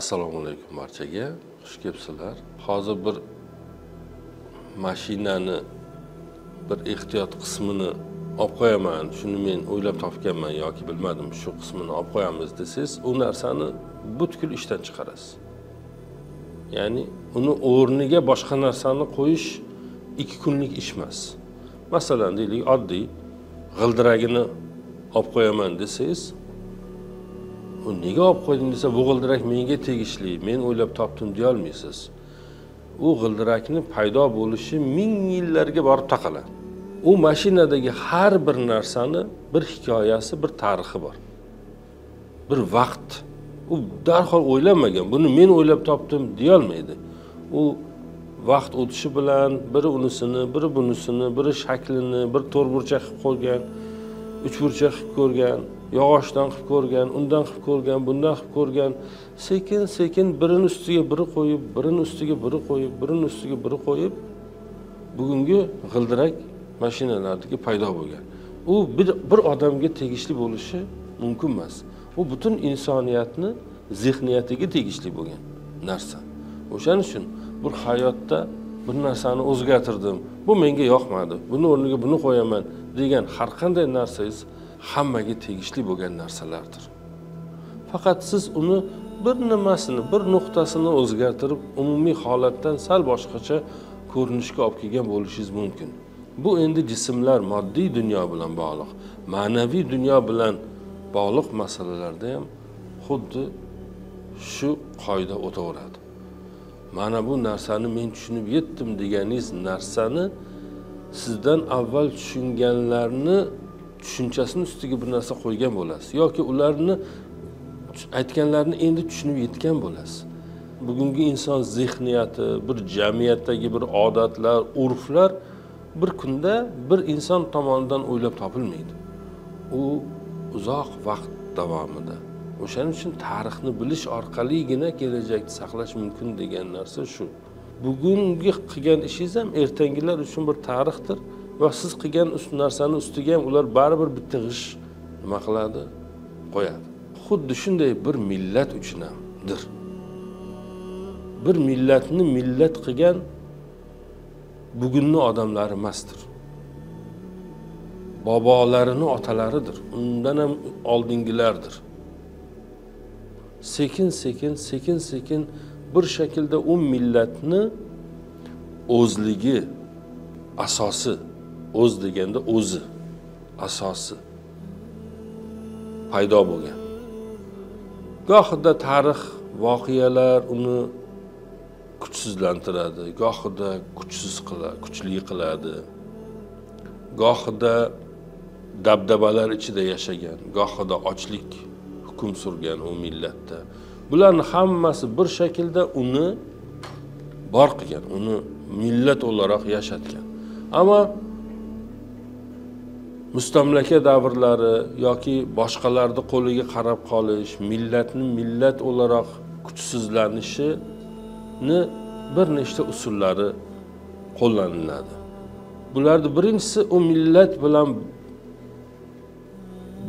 Assalomu alaykum barchaga, xush kelibsizlar. Hozir bir mashinani bir ehtiyot qismini olib qo'yaman. Shuni men o'ylab topganman yoki bilmadim, shu qismini olib qo'yamiz desiz, u narsani butkul ishdan chiqarasiz. Ya'ni uni o'rniga boshqa narsani qo'yish 2 kunlik ish emas. Masalan, deylik oddiy g'ildiragini olib qo'yaman desiz, o nega olib qo'yding desa, bu g'ildirak menga tegishli, men o'ylab topdim deya olmaysiz. U g'ildirakning paydo bo'lishi 1000 yillarga borib taqaladi. U mashinadagi har bir narsani bir hikoyasi, bir tarixi bor. Bir vaqt. U darhol o'ylamagan, buni men o'ylab topdim deya olmaydi. U vaqt o'tishi bilan biri unisini, biri bunisini, biri shaklini, bir to'rtburchak qilib qo'ygan, uchburchak qilib ko'rgan, yog'ochdan qilib ko'rgan, undan qilib ko'rgan, bundan qilib ko'rgan, sekin-sekin birini ustiga biri qo'yib, birini ustiga biri qo'yib, birini ustiga biri qo'yib, bugungi g'ildirak mashinalardagi paydo bo'lgan. U bir odamga tegishli bo'lishi mumkin emas. U butun insoniyatni zehniyatiga tegishli bo'lgan narsa. O'shaning uchun bir hayotda bir narsani o'zgartirdim, bu menga yoqmadi, buni o'rniga buni qo'yaman degan har qanday narsangiz hammaga tegishli bo'lgan narsalardir. Faqat siz uni bir nimasini, bir nuqtasini o'zgartirib, umumiy holatdan sal boshqacha ko'rinishga olib kelgan bo'lishingiz mumkin. Bu endi jismlar moddiy dunyo bilan bog'liq, ma'naviy dunyo bilan bog'liq masalalarda ham xuddi shu qoida o'taveradi. Mana bu narsani men tushunib yetdim deganingiz narsani sizdan avval tushunganlarni tushunchasini ustiga bir narsa qo'ygan bo'lasiz yoki ularni aytganlarini endi tushunib yetgan bo'lasiz. Bugungi inson zehniyati, bir jamiyatdagi bir odatlar, urflar bir kunda bir inson tomonidan o'ylab topilmaydi. U uzoq vaqt davomida. O'shaning uchun tarixni bilish orqaligina kelajakni saqlash mumkin degan narsa shu. Bugungi qilgan ishingiz ham ertangilar uchun bir tarixdir. Va siz qilgan narsani ustiga ham ular baribir bitta g'ish nima qiladi, qo'yadi. Xuddi shunday bir millat uchun hamdir. Bir millatni millat qilgan bugunni odamlari emasdir. Bobolarini otalaridir, undan ham oldingilardir. Sekin-sekin bir shaklda u millatni o'zligi, asosi, o'z deganda o'zi, asosi paydo bo'lgan. Gohida tarix, voqealar uni kuchsizlantiradi, gohida kuchsiz qiladi, kuchli qiladi. Gohida dabdabalar ichida yashagan, gohida ochlik hukm surgan u millatda. Bularning hammasi bir shaklda uni bor qilgan, uni millat o'laroq yashatgan. Ammo mustamlaka davrlari yoki boshqalarni qo'liga qarab qolish, millatni millat o'laroq kuchsizlanishini bir nechta usullari qo'llaniladi. Bularning birinchisi u millat bilan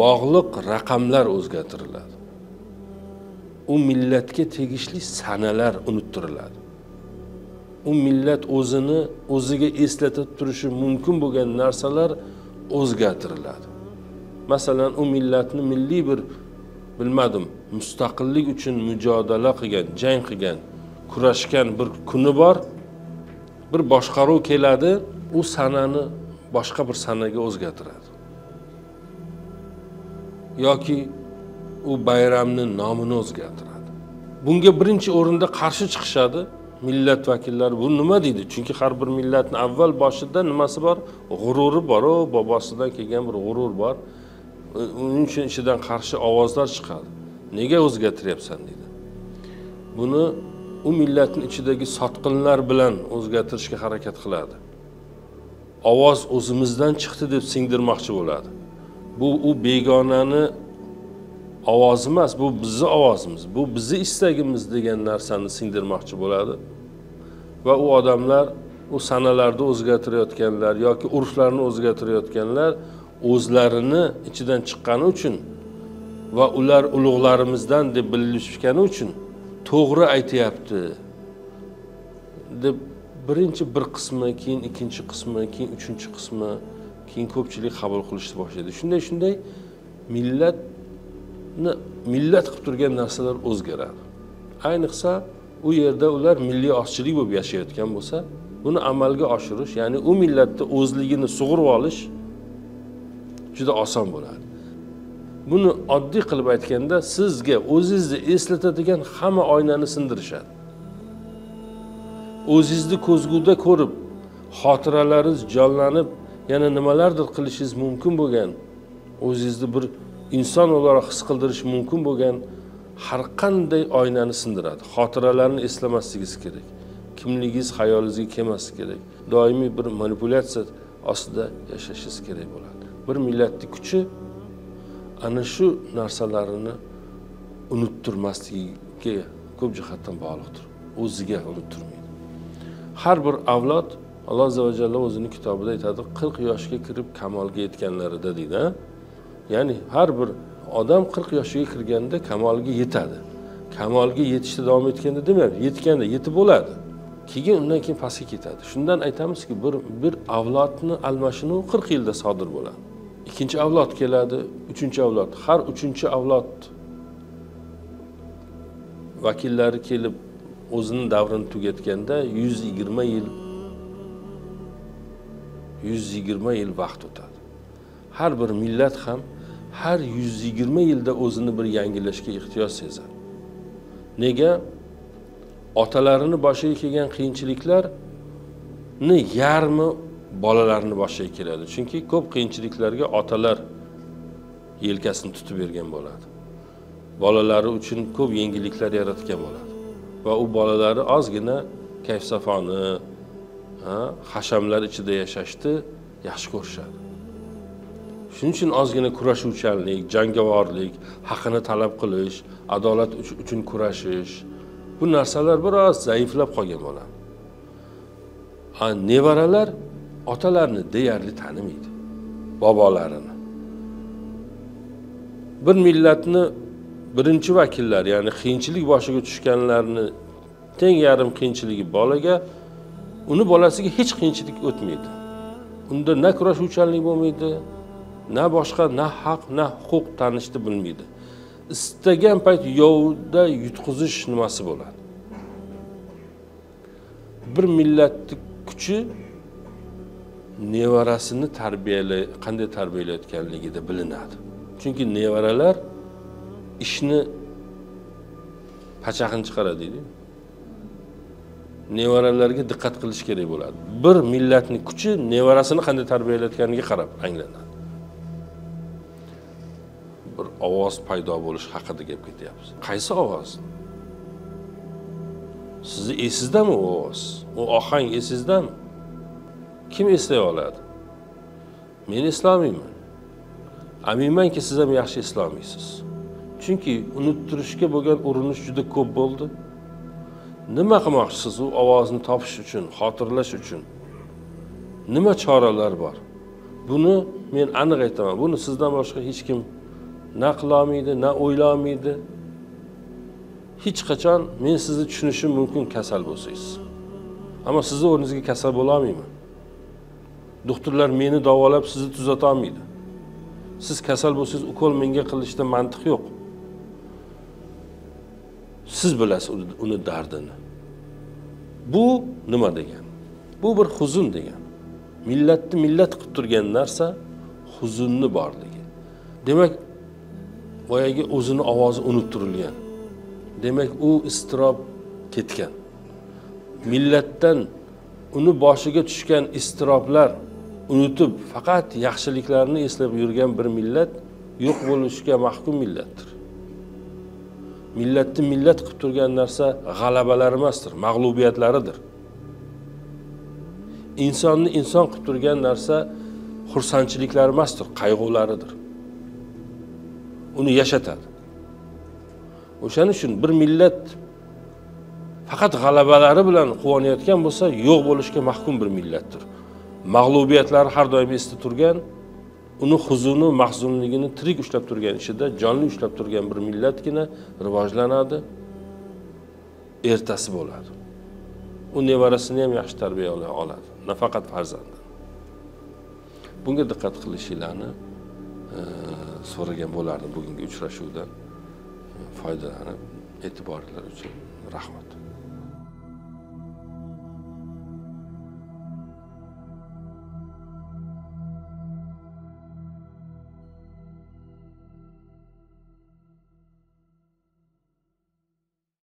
bog'liq raqamlar o'zgartiriladi. U millatga tegishli sanalar unuttiriladi. U millat o'zini o'ziga eslatib turishi mumkin bo'lgan narsalar o'zgartiriladi. Masalan, u millatni milliy bir, bilmadim, mustaqillik uchun mujodala qilgan, jang qilgan, kurashgan bir kuni bor, bir boshqaruv keladi, u sanani boshqa bir sanaga o'zgartiradi. Yoki u bayramni nomini o'zgartiradi. Bunga birinchi o'rinda qarshi chiqishadi millat vakillari. Bu nima deydi? Chunki har bir millatning avval boshida nimasi bor? G'ururi bor, bobosidan kelgan bir g'urur bor. Uning uchun ichidan qarshi ovozlar chiqadi. Nega o'zgartiryapsan deydi. Buni u millatning ichidagi sotqinlar bilan o'zgartirishga harakat qiladi. Ovoz o'zimizdan chiqdi deb singdirmoqchi bo'ladi. Bu u begonani ovoz emas, bu bizning ovozimiz, bu bizning istagimiz degan narsani singdirmoqchi bo'ladi. Va u odamlar, u sanalarni o'zgartirayotganlar yoki urflarni o'zgartirayotganlar o'zlarini ichidan chiqqani uchun va ular ulug'larimizdan deb bilinishgani uchun to'g'ri aytayapti deb birinchi bir kısmı, keyin ikinci kısmı, keyin üçüncü kısmı, keyin ko'pchilik qabul qilishni boshladi. Shunday millat qilib turgan narsalar o'zgaradi. Ayniqsa u yerda ular milliy oshchilik bo'lib yashayotgan bo'lsa, buni amalga oshirish, ya'ni u millatni o'zligini sug'urib olish juda oson bo'ladi. Buni oddiy qilib aytganda, sizga o'zingizni eslatadigan hamma oynani sindirishadi. O'zingizni ko'zguda ko'rib, xotiralaringiz jonlanib, yana nimalardir qilishingiz mumkin bo'lgan, o'zingizni bir inson olarak his qildirish mumkin bo'lgan har qanday oynani sindiradi. Xotiralarni eslamasligingiz kerak. Kimligingiz xayolingizga kelmasligi kerak. Doimiy bir manipulyatsiya ostida yashashingiz kerak bo'ladi. Bir millatning kuchi ana shu narsalarini unuttirmasligiga ko'p jihatdan bog'liqdir. O'ziga unuttirmaydi. Har bir avlod Alloh azza va jalla o'zining kitobida aytadi, 40 yoshga kirib kamolga yetganlarida deydi. Yani her bir adam 40 yaşa kirganda kamolga yetadi. Kamolga yetishda davom etganda demak, yetganda yetib bo'ladi. Keyin undan keyin pastga ketadi. Shundan aytamizki, bir avlodni almashinuv 40 yilda sodir bo'ladi. Ikkinchi avlod keladi, uchinchi avlod. Har uchinchi avlod vakillari kelib o'zining davrini tugatganda 120 yil vaqt o'tadi. Har bir millat ham har 120 yilda o'zini bir yangilashga ehtiyoj sezadi. Nega? Otalarini boshiga kelgan qiyinchiliklarni yarmi bolalarni boshiga keladi. Chunki ko'p qiyinchiliklarga otalar yelkasini tutib bergan bo'ladi. Bolalari uchun ko'p yengilliklar yaratgan bo'ladi. Va u bolalari ozgina kayfsafoni, hashamlar ichida yashashni yaxshi ko'rishadi. Shuning uchun ozgina kurashuvchanlik, jangovorlik, haqini talab qilish, adolat uchun kurashish, bu narsalar biroz zaiflab qolgan bo'ladi. Nevaralar otalarini deyarli tanimaydi, bobolarini. Bir millatni birinchi vakillari, ya'ni qiyinchilik boshiga tushganlarni teng yarim qiyinchiligi bolaga, uni bolasiga hech qiyinchilik o'tmaydi. Unda na kurashuvchanlik bo'lmaydi, na boshqa, na haq, na huquq tanishni bilmaydi. Istagan payt yovda yutqizish nimasi bo'ladi. Bir millatning kuchi nevarasini qanday tarbiyalayotganligida bilinadi. Chunki nevaralar ishni pachaqin chiqaradi deydi. Nevaralarga diqqat qilish kerak bo'ladi. Bir millatning kuchi nevarasini qanday tarbiyalayotganiga qarab anglanadi. Bir ovoz paydo bo'lish haqida gap ketyapmiz. Qaysi ovoz? Sizni esizdami u ovoz? U ohang esizdami? Kim eslay oladi? Men eslolmayman. Aminmanki siz ham yaxshi eslolmaysiz. Chunki unuttirishga bo'lgan urinish juda ko'p bo'ldi. Nima qilmoqchisiz u ovozni topish uchun, xotirlash uchun? Nima choralar bor? Buni men aniq aytaman. Buni sizdan boshqa hech kim na qilolmaydi, na o'ylamaydi. Hech qachon men sizni tushunishim mumkin kasal bo'lsangiz. Ammo sizni o'rningizga kasal bo'la olmayman. Doktorlar meni davolab sizni tuzata olmaydi. Siz kasal bo'lsangiz, ukol menga qilishda mantiq yo'q. Siz bilasiz uni dardini. Bu nima degan? Bu bir huzun degan. Millatni millat qilib turgan narsa huzunni borligi. Demak, boyagi o'zini ovozi unuttirilgan. Demak, u istirob ketgan. Millatdan uni boshiga tushgan istiroblar unutib, faqat yaxshiliklarni eslab yurgan bir millat yo'q bo'lishga mahkum millatdir. Millatni millat qilib turgan narsa g'alabalar emasdir, mag'lubiyatlaridir. Insonni inson qilib turgan narsa xursandchiliklar emasdir, qayg'ularidir. Uni yashatadi. O'shaning uchun bir millat faqat g'alabalari bilan quvonayotgan bo'lsa, yo'q bo'lishga mahkum bir millatdir. Mag'lubiyatlari har doim esda turgan, uni huzuni, mahzunligini tirik ushlab turgan ishida, jonli ushlab turgan bir millatgina rivojlanadi ertasi bo'ladi. U nevarasini ham yaxshi tarbiya ola oladi, nafaqat farzandini. Bunga diqqat qilishinglarni so'ragan bo'lardim bugungi uchrashuvdan foydalanib e'tiboringiz uchun rahmat.